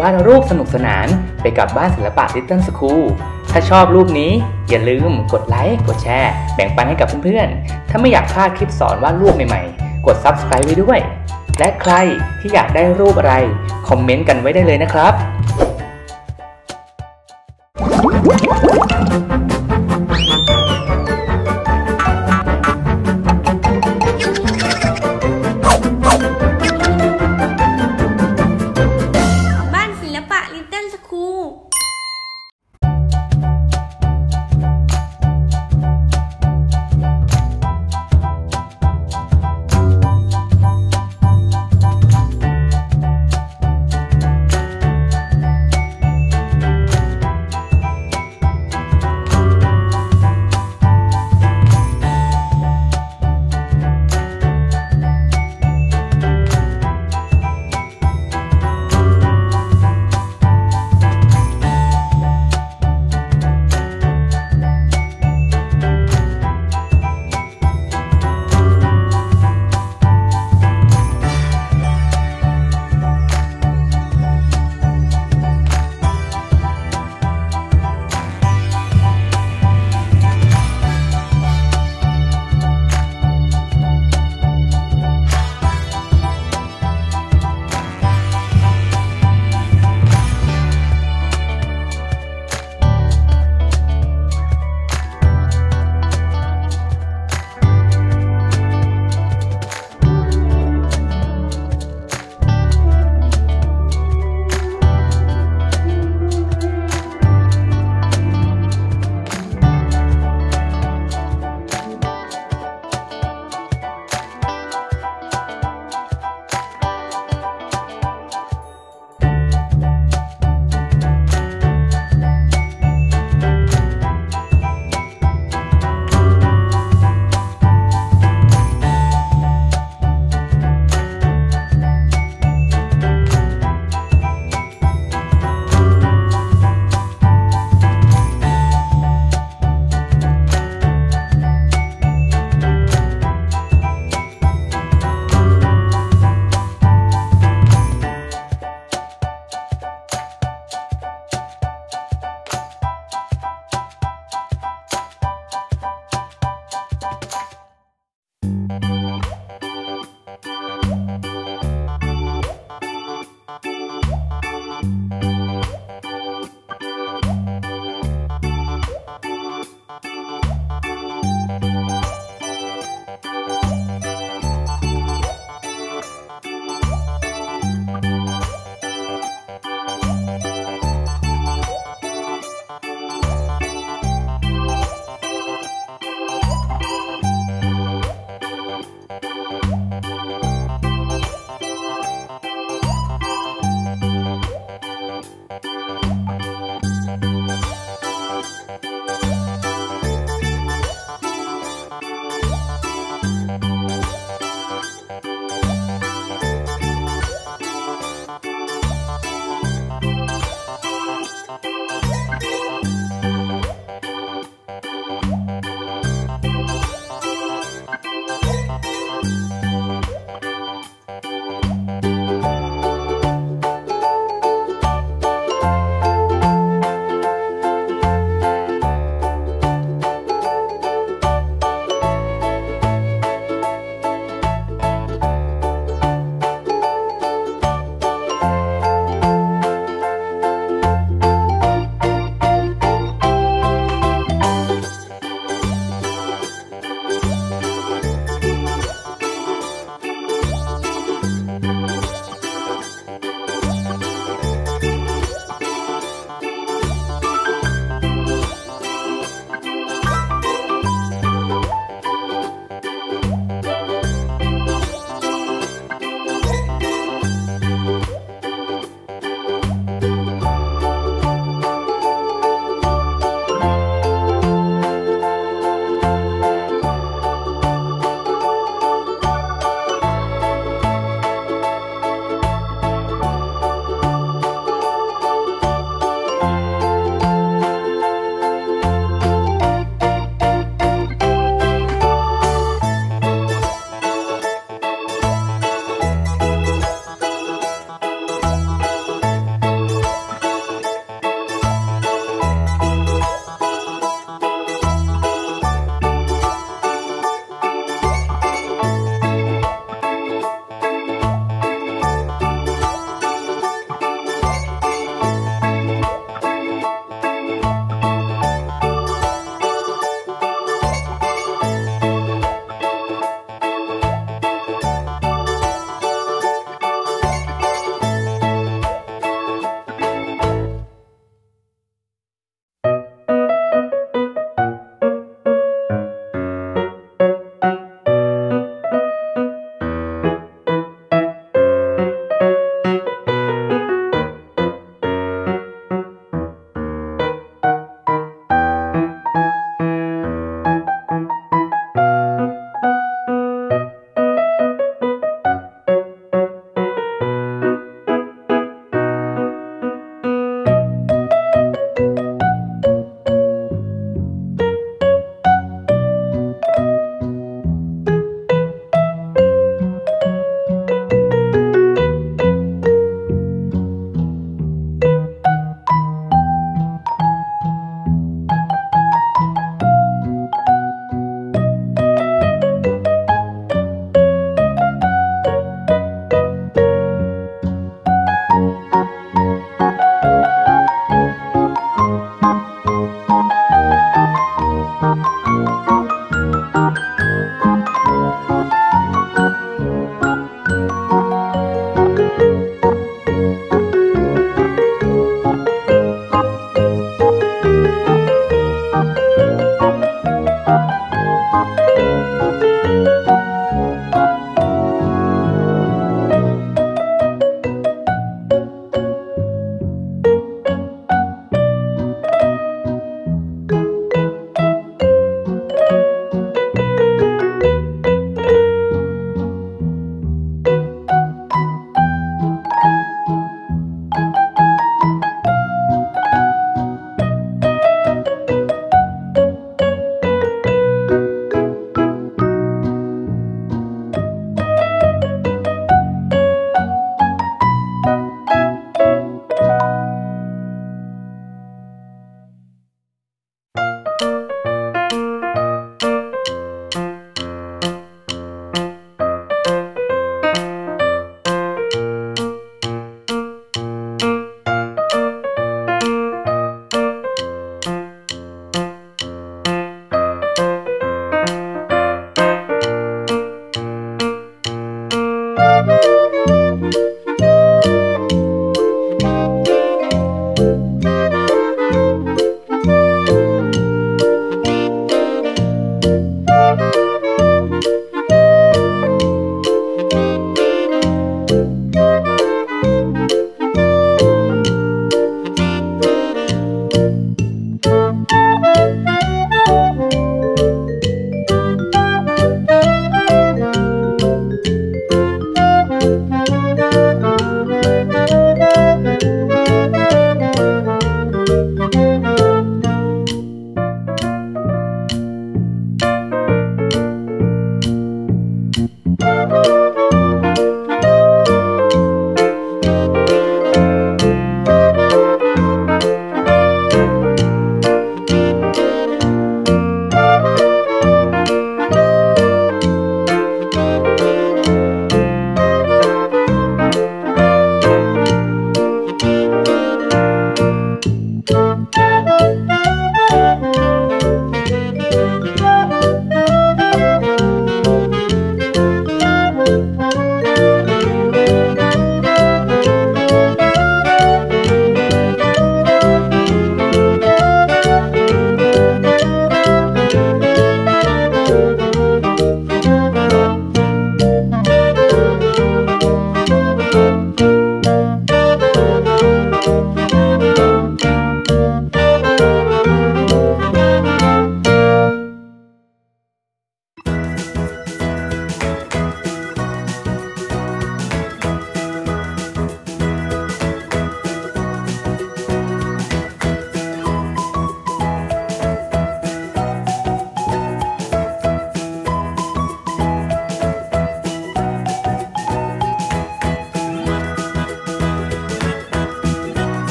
วาดรูปสนุกสนานไปกับบ้านศิลปะ Little School ถ้าชอบรูปนี้อย่าลืมกดไลค์กดแชร์แบ่งปันให้กับเพื่อนๆถ้าไม่อยากพลาดคลิปสอนวาดรูปใหม่ๆกด Subscribe ไว้ด้วยและใครที่อยากได้รูปอะไรคอมเมนต์กันไว้ได้เลยนะครับ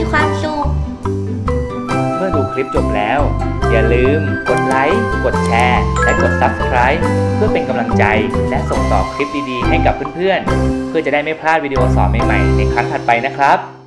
มีความสุขเมื่อดูคลิปจบแล้วอย่าลืมกดไลค์กดแชร์และกด Subscribe เพื่อเป็นกำลังใจและส่งต่อคลิปดีๆให้กับเพื่อนๆเพื่อจะได้ไม่พลาดวิดีโอสอนใหม่ๆในครั้งถัดไปนะครับ